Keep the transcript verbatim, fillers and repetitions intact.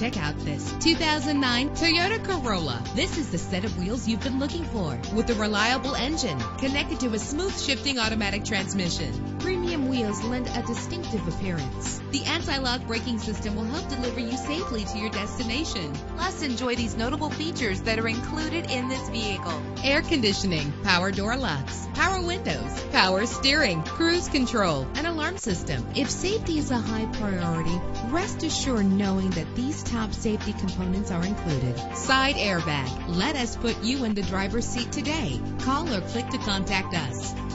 check out this two thousand nine Toyota Corolla. This is the set of wheels you've been looking for, with a reliable engine connected to a smooth shifting automatic transmission. Premium wheels lend a distinctive appearance. The anti-lock braking system will help deliver you safely to your destination. Plus, enjoy these notable features that are included in this vehicle: air conditioning, power door locks, power windows, power steering, cruise control, an alarm system. If safety is a high priority, rest assured knowing that these top safety components are included. Side airbag. Let us put you in the driver's seat today. Call or click to contact us.